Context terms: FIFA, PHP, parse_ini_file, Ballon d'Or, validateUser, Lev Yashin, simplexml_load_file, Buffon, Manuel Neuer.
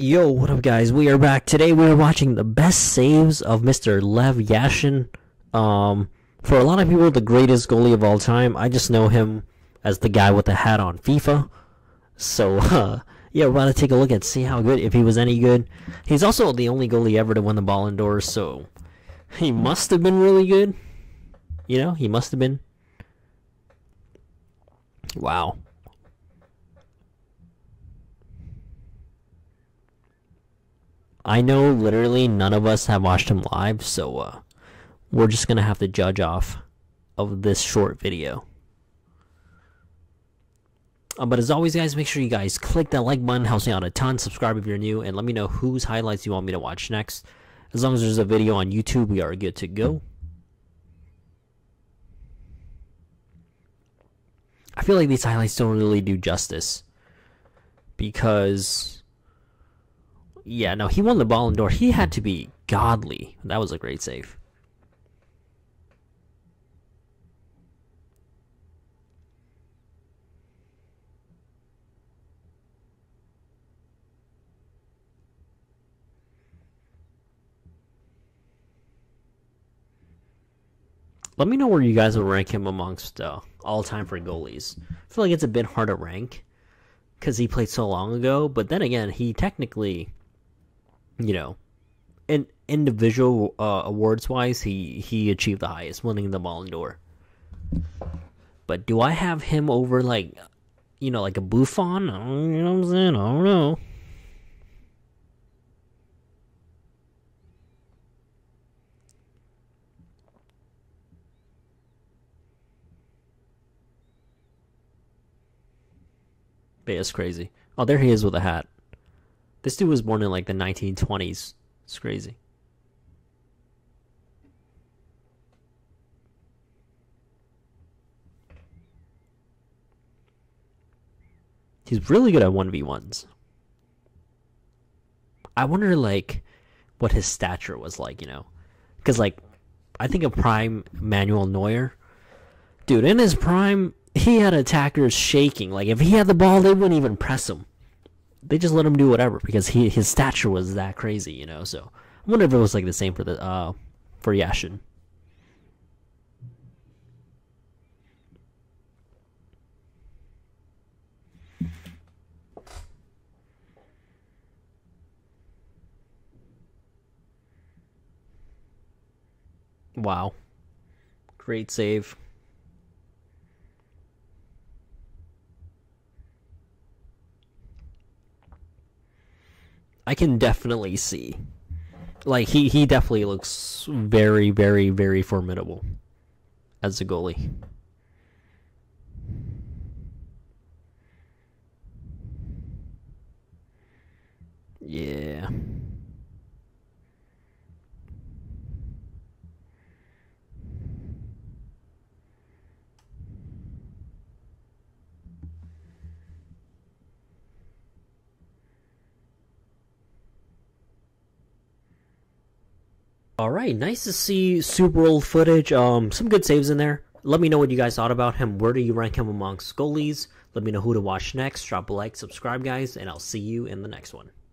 Yo, what up guys, we are back. Today we are watching the best saves of Mr. Lev Yashin. For a lot of people, the greatest goalie of all time. I just know him as the guy with the hat on FIFA. So, yeah, we're about to take a look and see how good, if he was any good. He's also the only goalie ever to win the Ballon d'Or, so he must have been really good. You know, he must have been. Wow. I know literally none of us have watched him live, so we're just going to have to judge off of this short video. But as always, guys, make sure you guys click that like button, helps me out a ton, subscribe if you're new, and let me know whose highlights you want me to watch next. As long as there's a video on YouTube, we are good to go. I feel like these highlights don't really do justice because... yeah, no, he won the Ballon d'Or. He had to be godly. That was a great save. Let me know where you guys would rank him amongst all-time for goalies. I feel like it's a bit hard to rank because he played so long ago, but then again, he technically... you know, in individual awards wise, he achieved the highest, winning the Ballon d'Or. But do I have him over, like, you know, like a Buffon? You know what I'm saying? I don't know. But it's crazy. Oh, there he is with a hat. This dude was born in, like, the 1920s. It's crazy. He's really good at 1v1s. I wonder, like, what his stature was like, you know? Because, like, I think of prime Manuel Neuer. Dude, in his prime, he had attackers shaking. Like, if he had the ball, they wouldn't even press him. They just let him do whatever because his stature was that crazy, you know. So I wonder if it was like the same for the for Yashin. Wow, great save. I can definitely see, like, he definitely looks very, very, very formidable as a goalie. Yeah. Alright, nice to see super old footage, some good saves in there. Let me know what you guys thought about him. Where do you rank him amongst goalies? Let me know who to watch next. Drop a like, subscribe guys, and I'll see you in the next one.